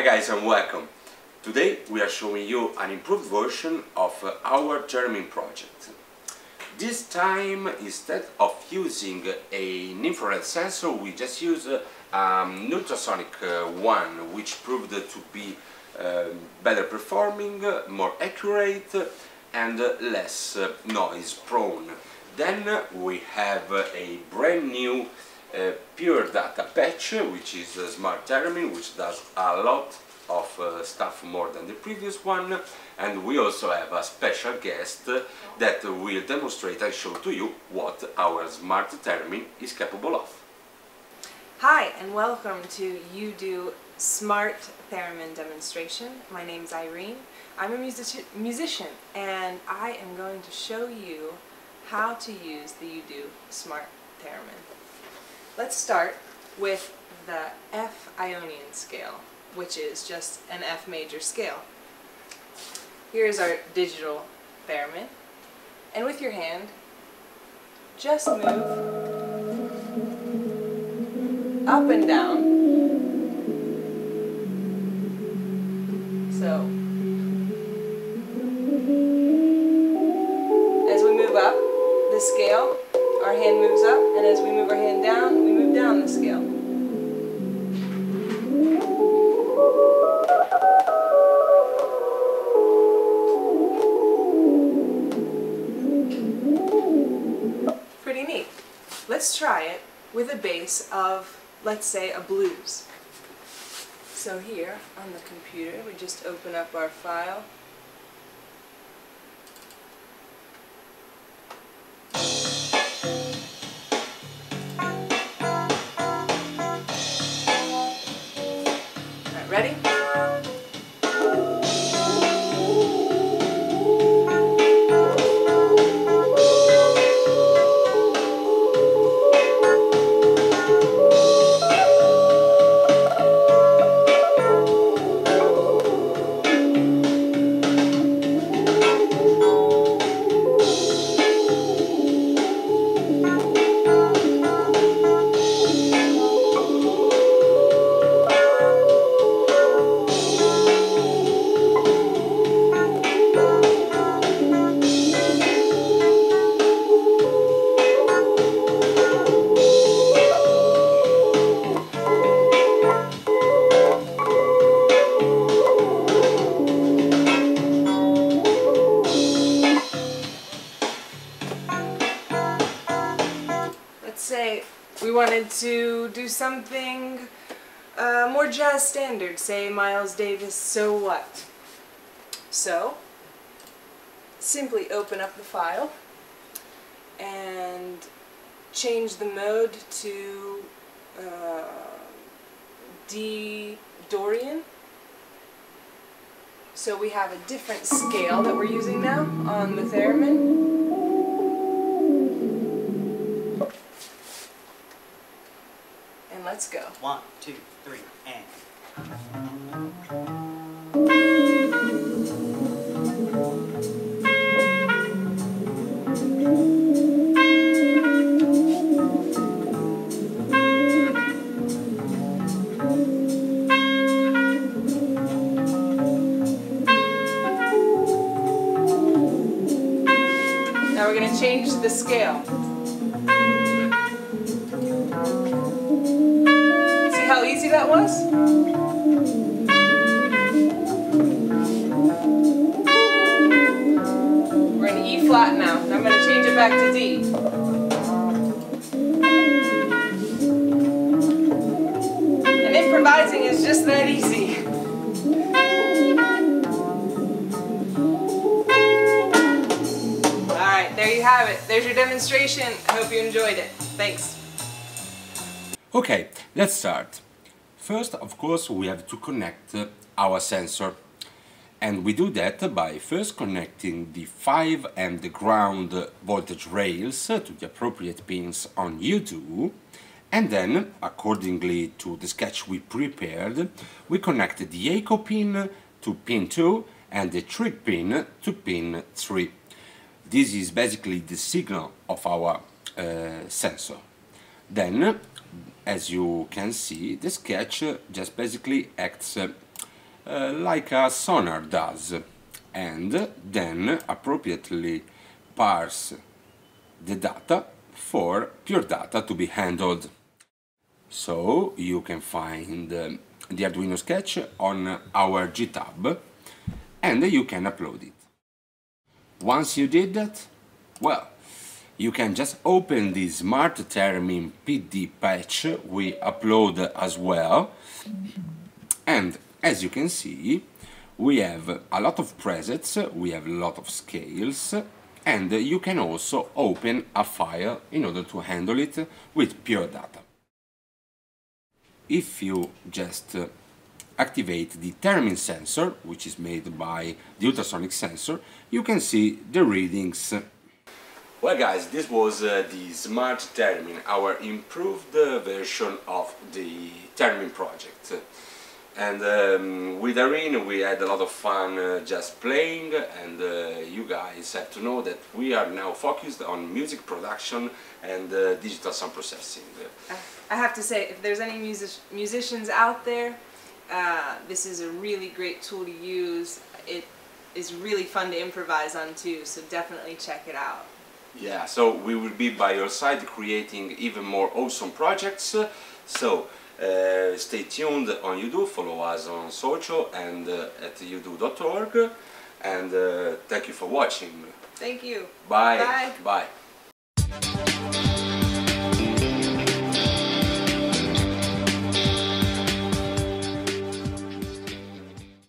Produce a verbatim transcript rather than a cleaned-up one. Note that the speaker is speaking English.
Hi guys and welcome. Today we are showing you an improved version of our Theremin project. This time, instead of using an infrared sensor, we just use an um, ultrasonic one, which proved to be uh, better performing, more accurate and less noise prone. Then we have a brand new Uh, Pure Data patch, which is a smart Theremin, which does a lot of uh, stuff more than the previous one, and we also have a special guest that will demonstrate and show to you what our smart Theremin is capable of. Hi and welcome to U D O O Smart Theremin demonstration. My name is Irene. I'm a music musician and I am going to show you how to use the U D O O Smart Theremin. Let's start with the F Ionian scale, which is just an F major scale. Here's our digital theremin, and with your hand, just move up and down. So, as we move up the scale, our hand moves up, and as we move our hand down, we move down the scale. Pretty neat. Let's try it with a bass of, let's say, a blues. So here on the computer, we just open up our file. Ready? Say we wanted to do something uh, more jazz standard, say Miles Davis, So What? So simply open up the file and change the mode to uh, D Dorian. So we have a different scale that we're using now on the theremin. Let's go. One, two, three, and... Now we're going to change the scale. How easy that was? We're in E flat now. I'm going to change it back to D. And improvising is just that easy. Alright, there you have it. There's your demonstration. I hope you enjoyed it. Thanks. Okay, let's start. First, of course, we have to connect uh, our sensor, and we do that by first connecting the five and the ground voltage rails to the appropriate pins on U D O O, and then, accordingly to the sketch we prepared, we connect the echo pin to pin two and the trig pin to pin three. This is basically the signal of our uh, sensor. Then, as you can see, the sketch just basically acts uh, like a sonar does, and then appropriately parse the data for Pure Data to be handled. So you can find uh, the Arduino sketch on our GitHub and you can upload it. Once you did that, well, you can just open the Smart Theremin P D patch we upload as well, and as you can see we have a lot of presets, we have a lot of scales, and you can also open a file in order to handle it with Pure Data. If you just activate the Theremin sensor, which is made by the ultrasonic sensor, you can see the readings. Well guys, this was uh, the Smart Theremin, our improved uh, version of the Theremin project. And um, with Irene we had a lot of fun uh, just playing, and uh, you guys have to know that we are now focused on music production and uh, digital sound processing. I have to say, if there's any music musicians out there, Uh, this is a really great tool to use. It is really fun to improvise on too, so definitely check it out. Yeah, so we will be by your side creating even more awesome projects, so uh, stay tuned on U D O O, follow us on social and uh, at U D O O dot org, and uh, thank you for watching. Thank you. Bye. Bye. Bye.